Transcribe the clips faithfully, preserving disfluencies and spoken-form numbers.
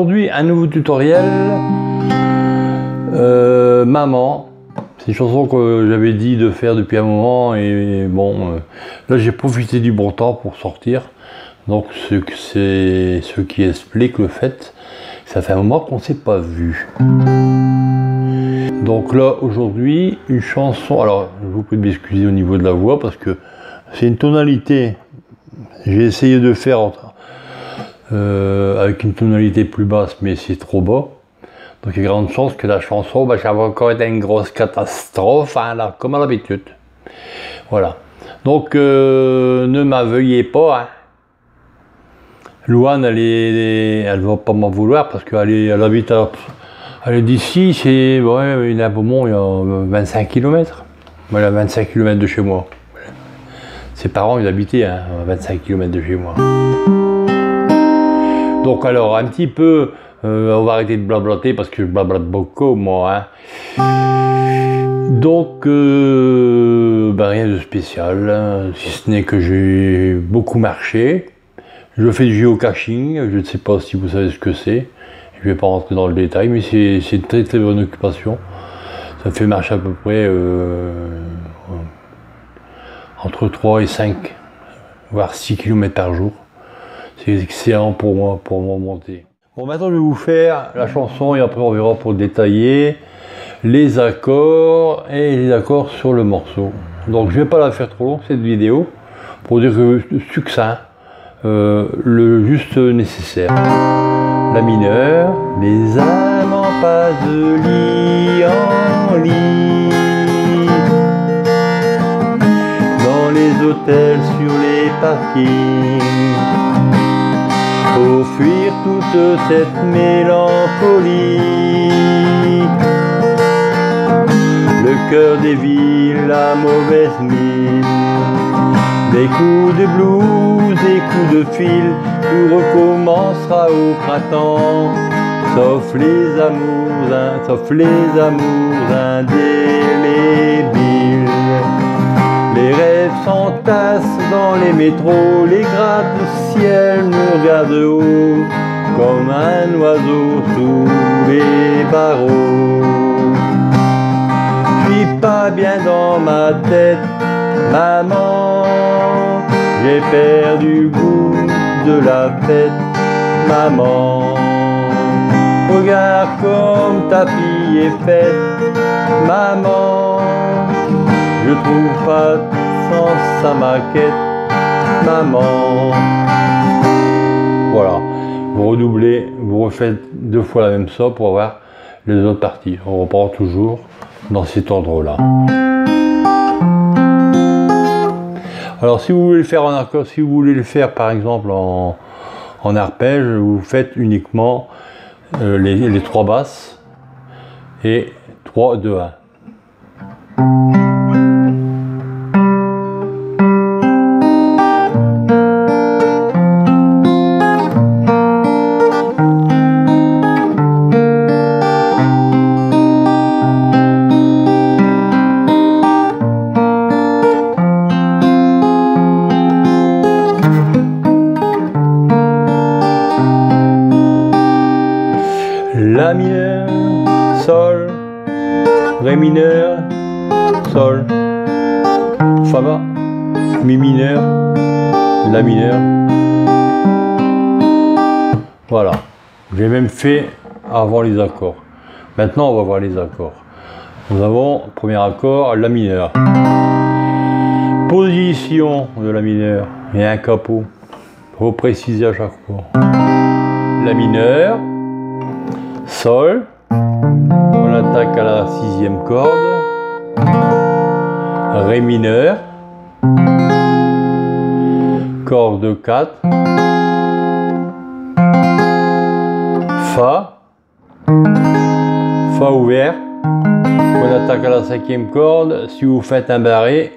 aujourd'hui un nouveau tutoriel euh, maman. C'est une chanson que j'avais dit de faire depuis un moment et bon, euh, là j'ai profité du bon temps pour sortir, donc c'est ce qui explique le fait que ça fait un moment qu'on ne s'est pas vu. Donc là aujourd'hui une chanson, alors je vous prie de m'excuser au niveau de la voix parce que c'est une tonalité, j'ai essayé de faire entre, euh, avec une tonalité plus basse mais c'est trop bas. Donc il y a grande chance que la chanson, bah, ça va encore être une grosse catastrophe, hein, là, comme à l'habitude. Voilà. Donc euh, ne m'aveuillez pas. Hein. Louane, elle est, elle va pas m'en vouloir parce qu'elle elle habite à... Elle d'ici, c'est... Ouais, il y a Beaumont, il y a vingt-cinq kilomètres. Voilà, vingt-cinq kilomètres de chez moi. Ses parents, ils habitaient hein, à vingt-cinq kilomètres de chez moi. Donc alors, un petit peu... Euh, on va arrêter de blablater parce que je blablate beaucoup moi hein. Donc euh, ben rien de spécial hein, si ce n'est que j'ai beaucoup marché. Je fais du geocaching, je ne sais pas si vous savez ce que c'est, je ne vais pas rentrer dans le détail, mais c'est une très très bonne occupation. Ça fait marcher à peu près euh, entre trois et cinq voire six kilomètres par jour. C'est excellent pour moi pour m'en monter. Bon, maintenant je vais vous faire la chanson et après on verra pour détailler les accords et les accords sur le morceau. Donc je vais pas la faire trop longue cette vidéo pour dire que succinct, euh, le juste nécessaire. La mineure, les âmes en passe de lit en lit, dans les hôtels sur les parkings. Pour fuir toute cette mélancolie, le cœur des villes, la mauvaise mine, des coups de blues, des coups de fil, tout recommencera au printemps, sauf les amours, hein, sauf les amours indélébiles. Les rêves s'entassent dans les métros, les gratte-ciel me regardent haut, comme un oiseau sous les barreaux. Je suis pas bien dans ma tête, maman, j'ai perdu goût de la fête, maman. Regarde comme ta fille est faite, maman. Je trouve pas de sens à ma quête, maman. Voilà, vous redoublez, vous refaites deux fois la même somme pour avoir les autres parties. On reprend toujours dans cet ordre-là. Alors, si vous voulez le faire en accord, si vous voulez le faire par exemple en, en arpège, vous faites uniquement euh, les, les trois basses et trois, deux, un. La mineure, sol, ré mineur, sol, fa bas, mi mineur, la mineure. Voilà, j'ai même fait avant les accords. Maintenant on va voir les accords. Nous avons premier accord, la mineure. Position de la mineure et un capot. Faut préciser à chaque fois. La mineure. Sol, on attaque à la sixième corde, ré mineur, corde quatre, fa, fa ouvert, on attaque à la cinquième corde, si vous faites un barré,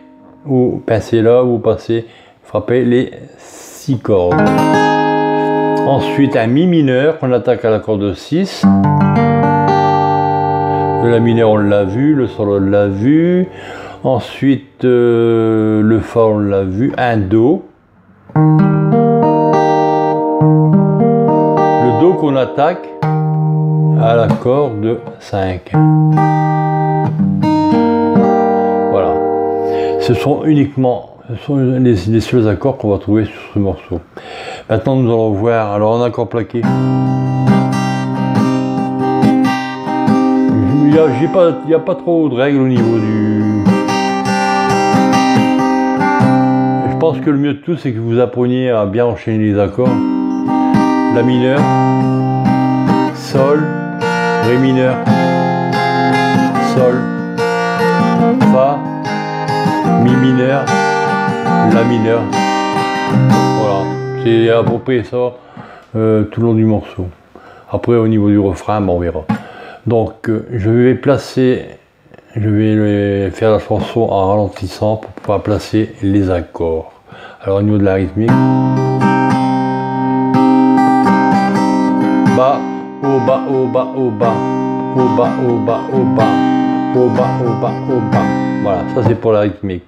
vous pincez là, vous passez, frappez les six cordes. Ensuite un mi mineur qu'on attaque à la corde six. De la mineure on l'a vu, le sol on l'a vu. Ensuite euh, le fa on l'a vu, un do. Le do qu'on on attaque à la corde de cinq. Voilà. Ce sont uniquement ce sont les, les seuls accords qu'on va trouver sur ce morceau. Maintenant, nous allons voir. Alors, un accord plaqué. Il n'y a, a pas trop de règles au niveau du... Je pense que le mieux de tout, c'est que vous appreniez à bien enchaîner les accords. La mineure, sol, ré mineur, sol, fa, mi mineur, la mineure. Voilà, c'est à peu près ça euh, tout le long du morceau. Après, au niveau du refrain, ben, on verra. Donc euh, je vais placer, je vais faire la chanson en ralentissant pour pouvoir placer les accords. Alors au niveau de la rythmique, bas, au bas, au bas, au bas, au bas, au bas, au bas, au bas, au bas, au bas. Voilà, ça c'est pour la rythmique.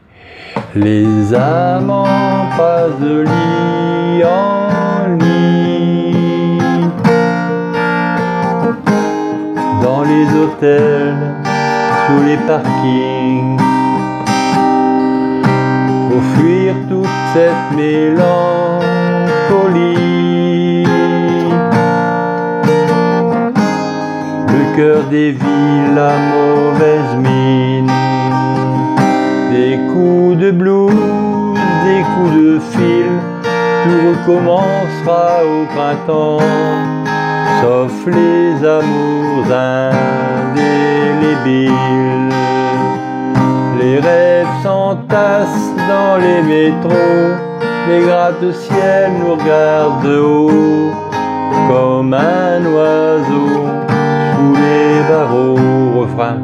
Les amants passent de lit en lit dans les hôtels, sous les parkings, pour fuir toute cette mélancolie. Le cœur des villes, la mauvaise mine, des coups de blues, des coups de fil, tout recommencera au printemps. Sauf les amours indélébiles, les rêves s'entassent dans les métros, les gratte-ciel nous regardent de haut, comme un oiseau sous les barreaux. Refrain.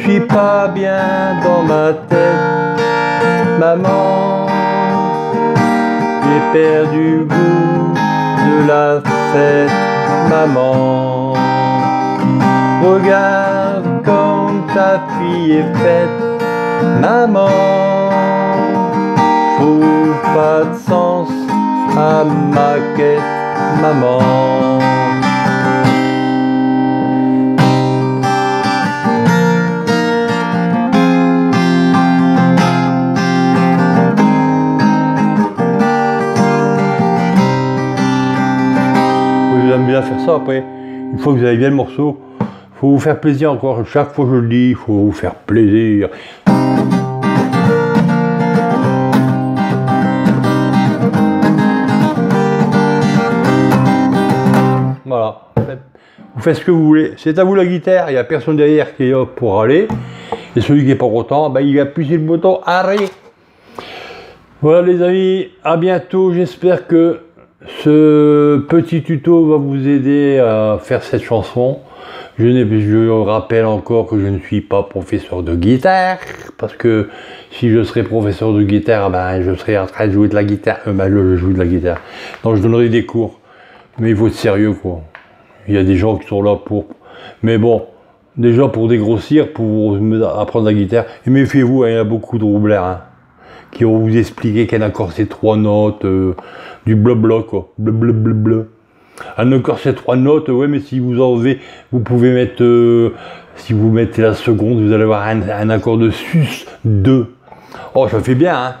Je suis pas bien dans ma tête, maman, j'ai perdu goût de la fête, maman. Regarde comme ta fille est faite, maman. Trouve pas de sens à ma quête, maman. Bien faire ça. Après, une fois que vous avez bien le morceau, faut vous faire plaisir. Encore chaque fois que je le dis, faut vous faire plaisir. Voilà, vous faites ce que vous voulez, c'est à vous la guitare. Il n'y a personne derrière qui est hop pour aller, et celui qui est pas content, ben, il appuie sur le bouton arrêt. Voilà les amis, à bientôt. J'espère que ce petit tuto va vous aider à faire cette chanson. Je, je rappelle encore que je ne suis pas professeur de guitare, parce que si je serais professeur de guitare, ben, je serais en train de jouer de la guitare. Euh, ben, je, je joue de la guitare. Donc je donnerai des cours. Mais il faut être sérieux, quoi. Il y a des gens qui sont là pour... Mais bon, déjà pour dégrossir, pour apprendre la guitare. Et méfiez-vous, hein, il y a beaucoup de roublards. Hein, qui vont vous expliquer qu'un accord c'est trois notes, euh, du blabla quoi, blablabla. Un accord c'est trois notes, ouais, mais si vous enlevez, vous pouvez mettre, euh, si vous mettez la seconde, vous allez avoir un, un accord de sus deux. Oh, ça fait bien, hein.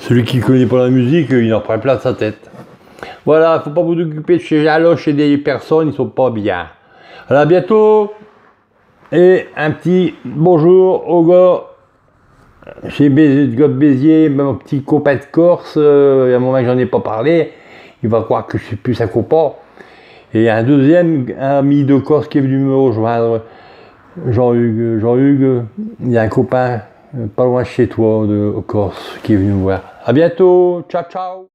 Celui qui connaît pas la musique, il en prend plein sa tête. Voilà, faut pas vous occuper de chez Allo, chez des personnes, ils sont pas bien. Alors, à bientôt, et un petit bonjour au gars. Chez Gobézier, mon petit copain de Corse, euh, il y a un moment que j'en ai pas parlé, il va croire que je suis plus un copain. Et un deuxième ami de Corse qui est venu me rejoindre, Jean-Hugues, Jean-Hugues, il y a un copain euh, pas loin de chez toi de Corse qui est venu me voir. À bientôt, ciao ciao.